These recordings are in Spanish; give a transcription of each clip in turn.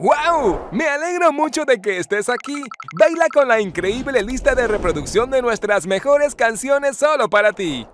¡Wow! Me alegro mucho de que estés aquí. Baila con la increíble lista de reproducción de nuestras mejores canciones solo para ti.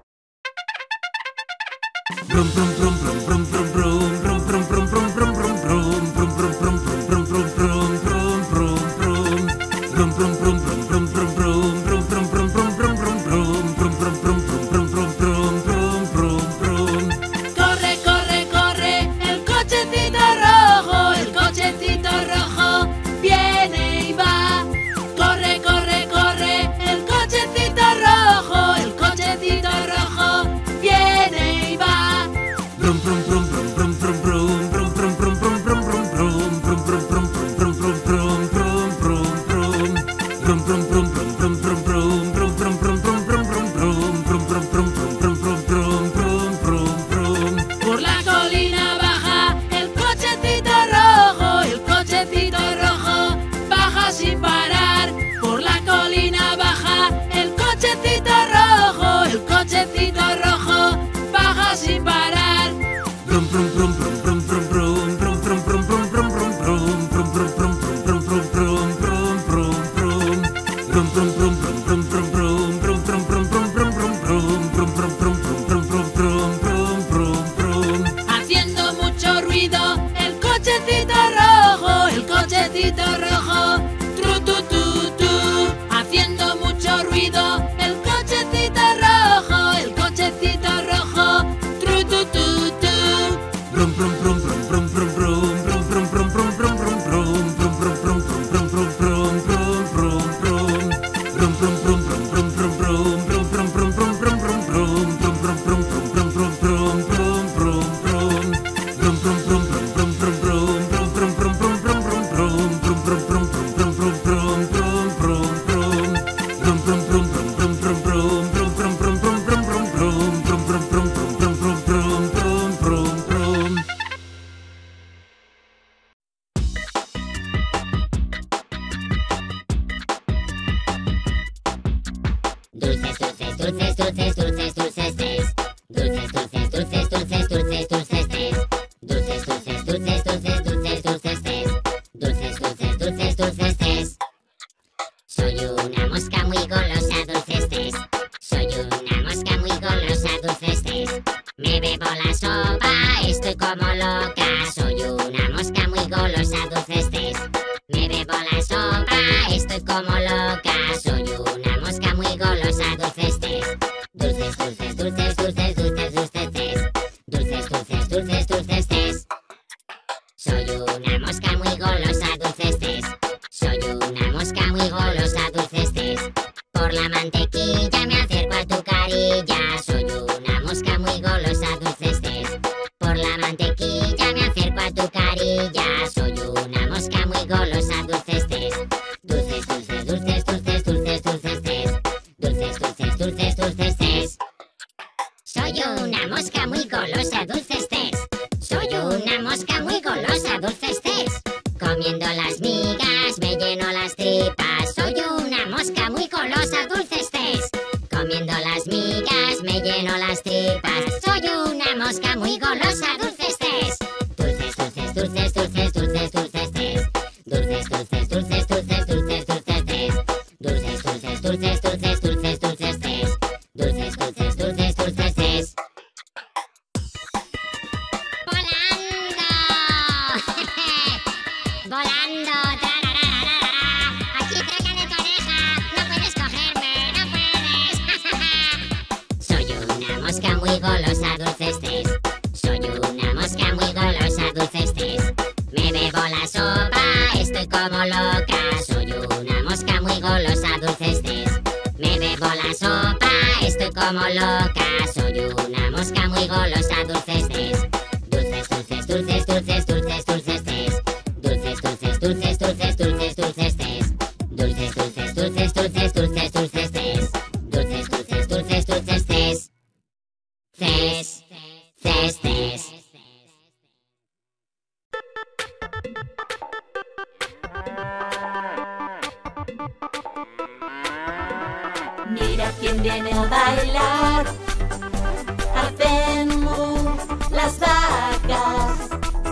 Las vacas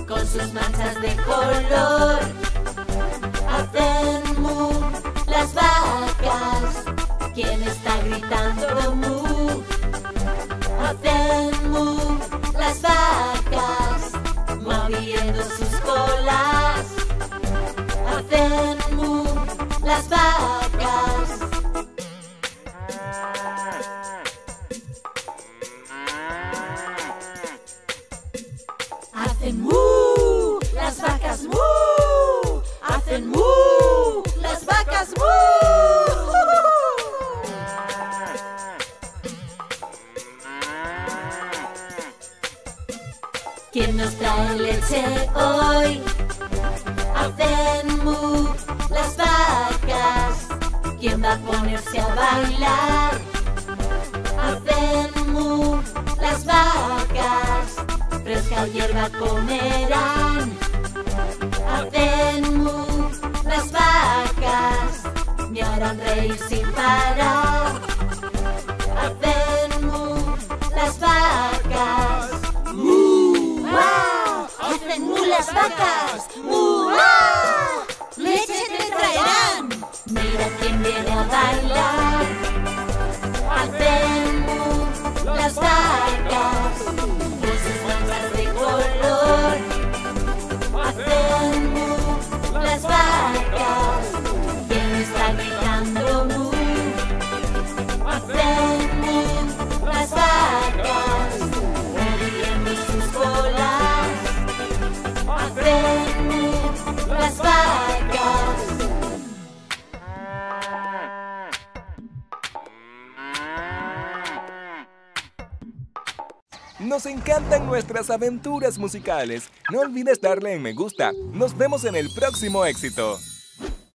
con sus manchas de color. las vacas. Hacen mu, las vacas mu. Hacen mu, las vacas mu. ¿Quién nos trae leche hoy? Hacen mu las vacas. ¿Quién va a ponerse a bailar? Hacen mu las vacas. Fresca hierba comerán. Hacen mu las vacas. Me harán reír sin parar. Hacen mu las vacas. ¡Hacen mu las vacas! ¡Mu! ¡Ah! ¡Leche te traerán! Mira quién viene a bailar. ¡Hacen mu las vacas! Con sus manchas de color. ¡Hacen mu las vacas! ¿Quién está gritando mu? ¡Hacen mu las vacas! Moviendo sus colas. Hacen mu las vacas. Nos encantan nuestras aventuras musicales. No olvides darle en me gusta. Nos vemos en el próximo éxito.